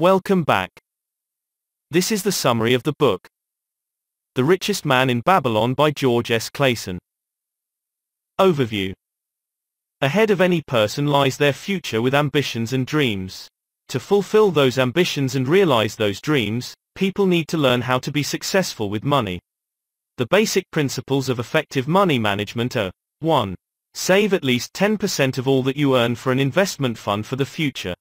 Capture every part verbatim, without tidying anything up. Welcome back. This is the summary of the book, The Richest Man in Babylon by George S. Clason. Overview. Ahead of any person lies their future with ambitions and dreams. To fulfill those ambitions and realize those dreams, people need to learn how to be successful with money. The basic principles of effective money management are: one. Save at least ten percent of all that you earn for an investment fund for the future.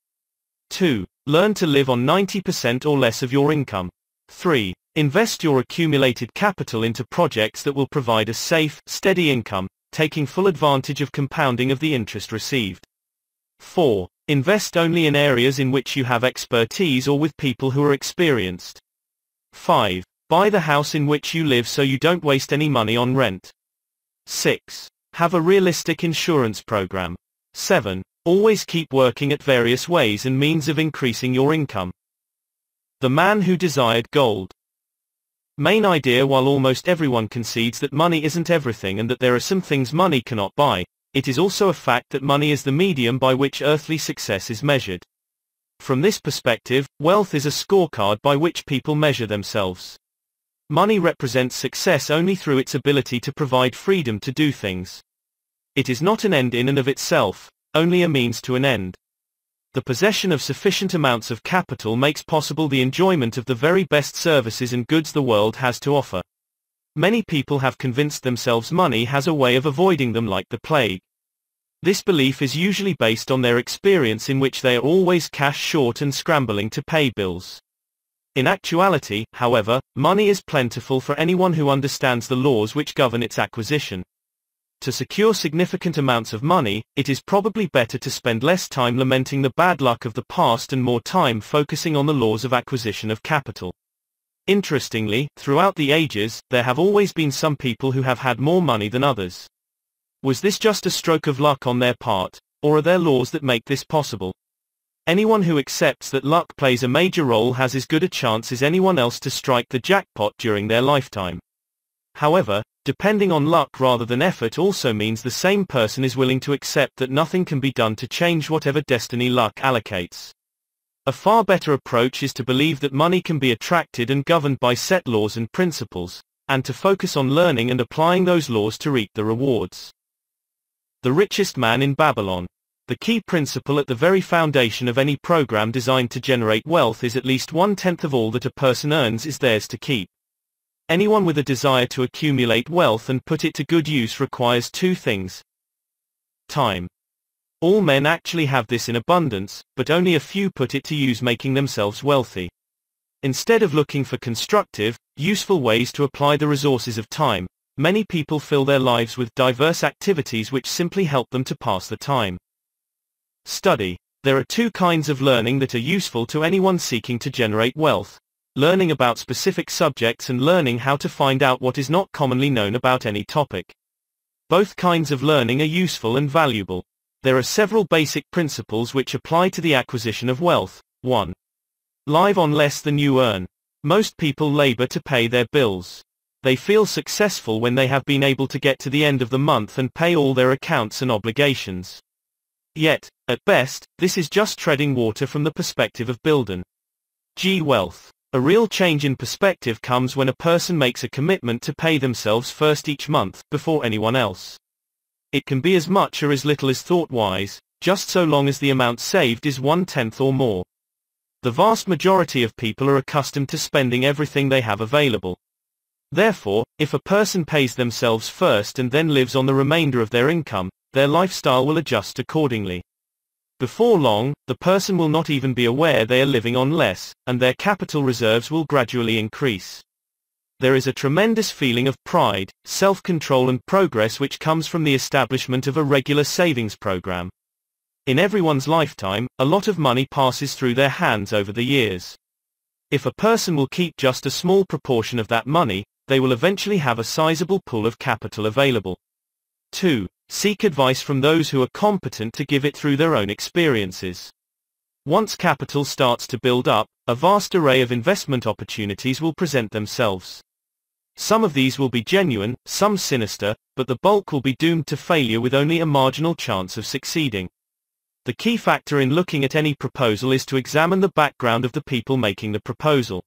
two. Learn to live on ninety percent or less of your income. three. Invest your accumulated capital into projects that will provide a safe, steady income, taking full advantage of compounding of the interest received. four. Invest only in areas in which you have expertise or with people who are experienced. five. Buy the house in which you live so you don't waste any money on rent. six. Have a realistic insurance program. seven. Always keep working at various ways and means of increasing your income. The Man Who Desired Gold. Main idea: while almost everyone concedes that money isn't everything and that there are some things money cannot buy, it is also a fact that money is the medium by which earthly success is measured. From this perspective, wealth is a scorecard by which people measure themselves. Money represents success only through its ability to provide freedom to do things. It is not an end in and of itself, only a means to an end. The possession of sufficient amounts of capital makes possible the enjoyment of the very best services and goods the world has to offer. Many people have convinced themselves money has a way of avoiding them like the plague. This belief is usually based on their experience, in which they are always cash short and scrambling to pay bills. In actuality, however, money is plentiful for anyone who understands the laws which govern its acquisition. To secure significant amounts of money, it is probably better to spend less time lamenting the bad luck of the past and more time focusing on the laws of acquisition of capital. Interestingly, throughout the ages, there have always been some people who have had more money than others. Was this just a stroke of luck on their part, or are there laws that make this possible? Anyone who accepts that luck plays a major role has as good a chance as anyone else to strike the jackpot during their lifetime. However, depending on luck rather than effort also means the same person is willing to accept that nothing can be done to change whatever destiny luck allocates. A far better approach is to believe that money can be attracted and governed by set laws and principles, and to focus on learning and applying those laws to reap the rewards. The Richest Man in Babylon. The key principle at the very foundation of any program designed to generate wealth is at least one-tenth of all that a person earns is theirs to keep. Anyone with a desire to accumulate wealth and put it to good use requires two things. Time. All men actually have this in abundance, but only a few put it to use, making themselves wealthy. Instead of looking for constructive, useful ways to apply the resources of time, many people fill their lives with diverse activities which simply help them to pass the time. Study. There are two kinds of learning that are useful to anyone seeking to generate wealth: learning about specific subjects and learning how to find out what is not commonly known about any topic. Both kinds of learning are useful and valuable. There are several basic principles which apply to the acquisition of wealth. one. Live on less than you earn. Most people labor to pay their bills. They feel successful when they have been able to get to the end of the month and pay all their accounts and obligations. Yet, at best, this is just treading water from the perspective of building wealth. A real change in perspective comes when a person makes a commitment to pay themselves first each month, before anyone else. It can be as much or as little as thought-wise, just so long as the amount saved is one-tenth or more. The vast majority of people are accustomed to spending everything they have available. Therefore, if a person pays themselves first and then lives on the remainder of their income, their lifestyle will adjust accordingly. Before long, the person will not even be aware they are living on less, and their capital reserves will gradually increase. There is a tremendous feeling of pride, self-control and progress which comes from the establishment of a regular savings program. In everyone's lifetime, a lot of money passes through their hands over the years. If a person will keep just a small proportion of that money, they will eventually have a sizable pool of capital available. two. Seek advice from those who are competent to give it through their own experiences. Once capital starts to build up, a vast array of investment opportunities will present themselves. Some of these will be genuine, some sinister, but the bulk will be doomed to failure with only a marginal chance of succeeding. The key factor in looking at any proposal is to examine the background of the people making the proposal.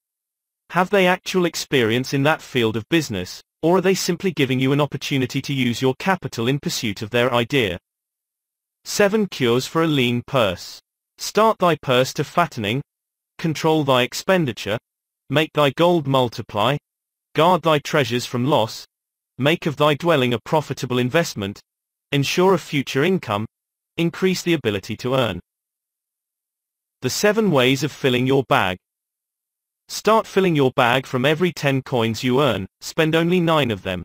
Have they actual experience in that field of business, or are they simply giving you an opportunity to use your capital in pursuit of their idea? seven Cures for a Lean Purse. Start thy purse to fattening, control thy expenditure, make thy gold multiply, guard thy treasures from loss, make of thy dwelling a profitable investment, ensure a future income, increase the ability to earn. The seven ways of filling your bag. Start filling your bag from every ten coins you earn, spend only nine of them.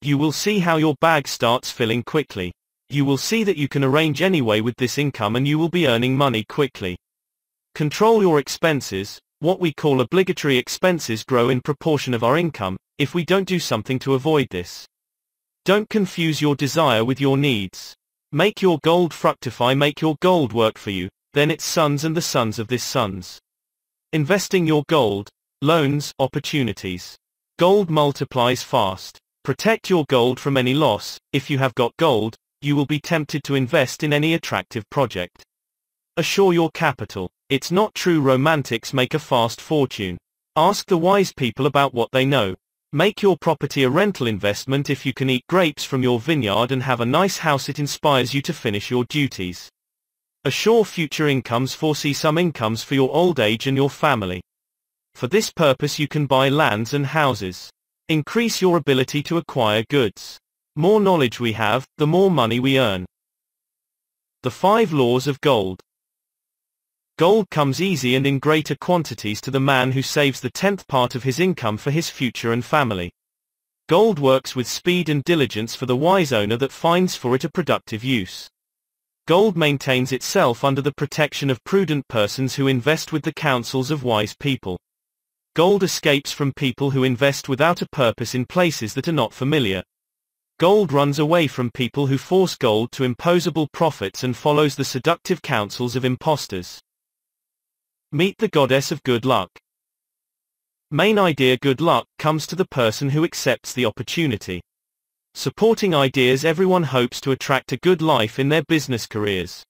You will see how your bag starts filling quickly. You will see that you can arrange anyway with this income and you will be earning money quickly. Control your expenses. What we call obligatory expenses grow in proportion of our income, if we don't do something to avoid this. Don't confuse your desire with your needs. Make your gold fructify, make your gold work for you, then its sons and the sons of this sons. Investing your gold, loans, opportunities. Gold multiplies fast. Protect your gold from any loss. If you have got gold, you will be tempted to invest in any attractive project. Assure your capital. It's not true romantics make a fast fortune. Ask the wise people about what they know. Make your property a rental investment. If you can eat grapes from your vineyard and have a nice house, it inspires you to finish your duties. Assure future incomes. Foresee some incomes for your old age and your family. For this purpose you can buy lands and houses. Increase your ability to acquire goods. More knowledge we have, the more money we earn. The Five Laws of Gold. Gold comes easy and in greater quantities to the man who saves the tenth part of his income for his future and family. Gold works with speed and diligence for the wise owner that finds for it a productive use. Gold maintains itself under the protection of prudent persons who invest with the counsels of wise people. Gold escapes from people who invest without a purpose in places that are not familiar. Gold runs away from people who force gold to imposable profits and follows the seductive counsels of impostors. Meet the Goddess of Good Luck. Main idea: good luck comes to the person who accepts the opportunity. Supporting ideas: everyone hopes to attract a good life in their business careers.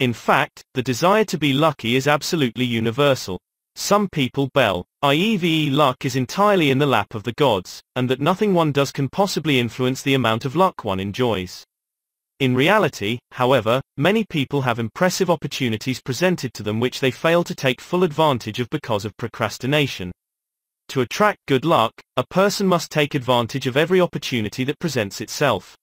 In fact, the desire to be lucky is absolutely universal. Some people believe, that is luck is entirely in the lap of the gods, and that nothing one does can possibly influence the amount of luck one enjoys. In reality, however, many people have impressive opportunities presented to them which they fail to take full advantage of because of procrastination. To attract good luck, a person must take advantage of every opportunity that presents itself.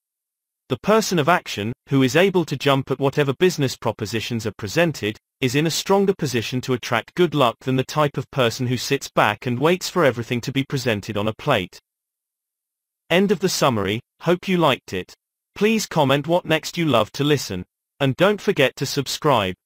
The person of action, who is able to jump at whatever business propositions are presented, is in a stronger position to attract good luck than the type of person who sits back and waits for everything to be presented on a plate. End of the summary. Hope you liked it. Please comment what next you love to listen. And don't forget to subscribe.